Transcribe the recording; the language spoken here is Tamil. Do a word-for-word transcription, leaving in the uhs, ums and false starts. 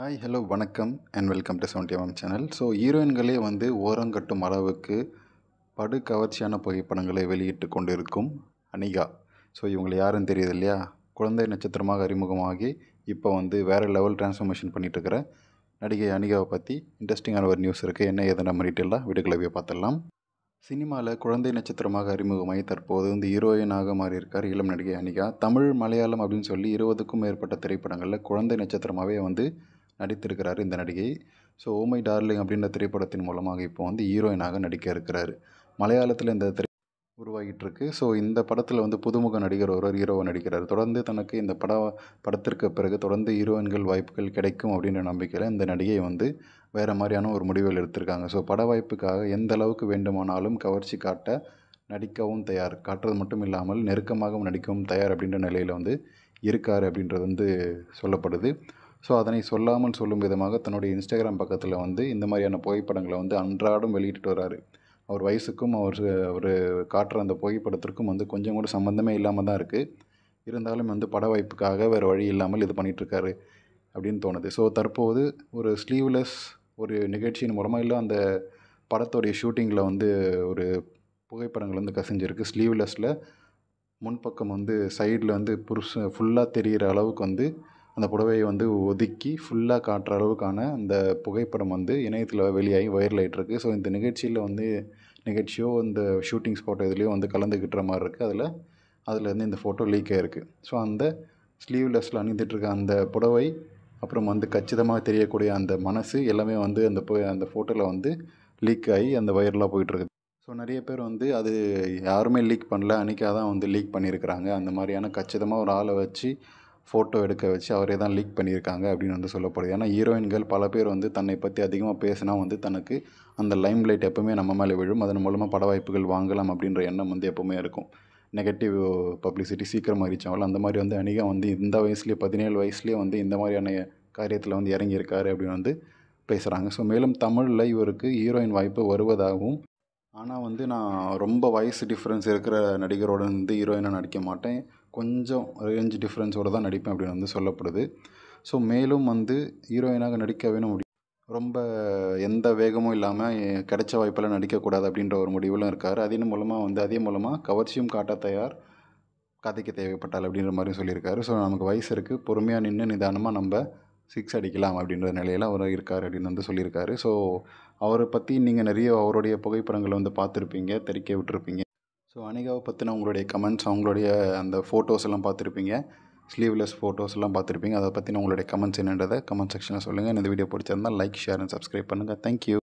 Hi, hello, வணக்கம் and welcome to seventy M M channel. So, ஹீரோயின்களே வந்து ஓரங்கட்டும் அளவுக்கு படு கவர்ச்சியான புகைப்படங்களை வெளியிட்டு கொண்டிருக்கும் அணிகா. ஸோ இவங்களை யாரும் தெரியுது இல்லையா? குழந்தை நட்சத்திரமாக அறிமுகமாகி இப்போ வந்து வேறு லெவல் டிரான்ஸ்ஃபர்மேஷன் பண்ணிட்டு இருக்கிற நடிகை அணிகாவை பற்றி இன்ட்ரெஸ்டிங்கான ஒரு நியூஸ் இருக்குது. என்ன ஏதுன்னு மறிட்டெல்லாம் வீடுகளை போய் பார்த்துடலாம். சினிமாவில் குழந்தை நட்சத்திரமாக அறிமுகமாகி தற்போது வந்து ஹீரோயினாக மாறியிருக்கார் இளம் நடிகை அணிகா. தமிழ் மலையாளம் அப்படின்னு சொல்லி இருபதுக்கும் மேற்பட்ட திரைப்படங்களில் குழந்தை நட்சத்திரமாகவே வந்து நடித்திருக்கிறார் இந்த நடிகை. ஸோ ஓமை டார்லிங் அப்படின்ற திரைப்படத்தின் மூலமாக இப்போ வந்து ஹீரோயினாக நடிக்க இருக்கிறார். மலையாளத்தில் இந்த திரை உருவாகிட்டுருக்கு. ஸோ இந்த படத்தில் வந்து புதுமுக நடிகர் ஒருவர் ஹீரோவை நடிக்கிறார். தொடர்ந்து தனக்கு இந்த பட படத்திற்கு பிறகு தொடர்ந்து ஹீரோயின்கள் வாய்ப்புகள் கிடைக்கும் அப்படின்ற நம்பிக்கையில் இந்த நடிகை வந்து வேறு மாதிரியான ஒரு முடிவில் எடுத்திருக்காங்க. ஸோ பட வாய்ப்புக்காக எந்த அளவுக்கு வேண்டுமானாலும் கவர்ச்சி காட்ட நடிக்கவும் தயார், காட்டுறது மட்டும் இல்லாமல் நெருக்கமாகவும் நடிக்கவும் தயார் அப்படின்ற நிலையில் வந்து இருக்கார் அப்படின்றது வந்து சொல்லப்படுது. ஸோ அதனை சொல்லாமல் சொல்லும் விதமாக தன்னுடைய இன்ஸ்டாகிராம் பக்கத்தில் வந்து இந்த மாதிரியான புகைப்படங்களை வந்து அன்றாடம் வெளியிட்டு வராரு. அவர் வயசுக்கும் அவர் அவர் காட்டுற அந்த புகைப்படத்திற்கும் வந்து கொஞ்சம் கூட சம்மந்தமே இல்லாமல் தான் இருக்குது. இருந்தாலும் வந்து பட வாய்ப்புக்காக வேறு வழி இல்லாமல் இது பண்ணிகிட்ருக்காரு அப்படின்னு தோணுது. ஸோ தற்போது ஒரு ஸ்லீவ்லெஸ் ஒரு நிகழ்ச்சியின் மூலமாக இல்லை அந்த படத்தோடைய ஷூட்டிங்கில் வந்து ஒரு புகைப்படங்கள் வந்து கசிஞ்சிருக்கு. ஸ்லீவ்லெஸில் முன்பக்கம் வந்து சைடில் வந்து புருஷ் ஃபுல்லாக தெரிகிற அளவுக்கு வந்து அந்த புடவையை வந்து ஒதுக்கி ஃபுல்லாக காட்டுற அளவுக்கான அந்த புகைப்படம் வந்து இணையத்தில் வெளியாகி வைரல் ஆகிட்டுருக்கு. ஸோ இந்த நிகழ்ச்சியில் வந்து நிகழ்ச்சியோ இந்த ஷூட்டிங் ஸ்பாட்டோ இதுலேயோ வந்து கலந்துக்கிட்டுற மாதிரி இருக்குது. அதில் அதில் வந்து இந்த ஃபோட்டோ லீக் ஆகிருக்கு. ஸோ அந்த ஸ்லீவ்லெஸில் அணிந்துட்டுருக்க அந்த புடவை அப்புறம் வந்து கச்சிதமாக தெரியக்கூடிய அந்த மனசு எல்லாமே வந்து அந்த பு அந்த ஃபோட்டோவில் வந்து லீக் ஆகி அந்த வைரலாக போயிட்டுருக்கு. ஸோ நிறைய பேர் வந்து அது யாருமே லீக் பண்ணல, அணிகா தான் வந்து லீக் பண்ணியிருக்கிறாங்க. அந்த மாதிரியான கச்சிதமாக ஒரு ஆளை வச்சு ஃபோட்டோ எடுக்க வச்சு அவரே தான் லீக் பண்ணியிருக்காங்க அப்படின்னு வந்து சொல்லப்படுது. ஏன்னா ஹீரோயின்கள் பல பேர் வந்து தன்னை பற்றி அதிகமாக பேசினா வந்து தனக்கு அந்த லைம் லைட் எப்போவுமே நம்ம மேலே விழும், அதன் மூலமாக பட வாய்ப்புகள் வாங்கலாம் அப்படின்ற எண்ணம் வந்து எப்போவுமே இருக்கும். நெகட்டிவ் பப்ளிசிட்டி சீக்கிரமாக ஆகிடுச்சவள அந்த மாதிரி வந்து அணிகா வந்து இந்த வயசுலேயே பதினேழு வயசுலேயே வந்து இந்த மாதிரியான காரியத்தில் வந்து இறங்கியிருக்காரு அப்படின்னு வந்து பேசுகிறாங்க. ஸோ மேலும் தமிழில் இவருக்கு ஹீரோயின் வாய்ப்பு வருவதாகவும், ஆனால் வந்து நான் ரொம்ப வயசு டிஃப்ரென்ஸ் இருக்கிற நடிகரோடு வந்து ஹீரோயினாக நடிக்க மாட்டேன், கொஞ்சம் ரேஞ்ச் டிஃப்ரென்ஸோடு தான் நடிப்பேன் அப்படின்னு வந்து சொல்லப்படுது. ஸோ மேலும் வந்து ஹீரோயினாக நடிக்க வேணும், ரொம்ப எந்த வேகமும் இல்லாமல் கிடைச்ச வாய்ப்பெல்லாம் நடிக்கக்கூடாது அப்படின்ற ஒரு முடிவிலும் இருக்கார். அதன் மூலமாக வந்து அதே மூலமாக கவர்ச்சியும் காட்ட தயார், கதைக்கு தேவைப்பட்டால் அப்படின்ற மாதிரியும் சொல்லியிருக்காரு. ஸோ நமக்கு வயசு இருக்குது, பொறுமையாக நின்று நிதானமாக நம்ம சிக்ஸ் அடிக்கலாம் அப்படின்ற நிலையில் அவர் இருக்கார் அப்படின்னு வந்து சொல்லியிருக்காரு. ஸோ அவரை பற்றி நீங்கள் நிறைய அவருடைய புகைப்படங்களை வந்து பார்த்துருப்பீங்க, தெரிக்க விட்டுருப்பீங்க. ஸோ அணிகாவை பற்றின உங்களுடைய கமெண்ட்ஸ், அவங்களுடைய அந்த ஃபோட்டோஸ் எல்லாம் பார்த்துருப்பீங்க, ஸ்லீவ்லெஸ் ஃபோட்டோஸ் எல்லாம் பார்த்துருப்பீங்க. அதை பற்றின உங்களுடைய கமெண்ட்ஸ் என்னன்றதை கமெண்ட் செக்ஷனில் சொல்லுங்கள். இந்த வீடியோ பிடிச்சிருந்தால் லைக், ஷேர் அண்ட் சப்ஸ்கிரைப் பண்ணுங்கள். தேங்க்யூ.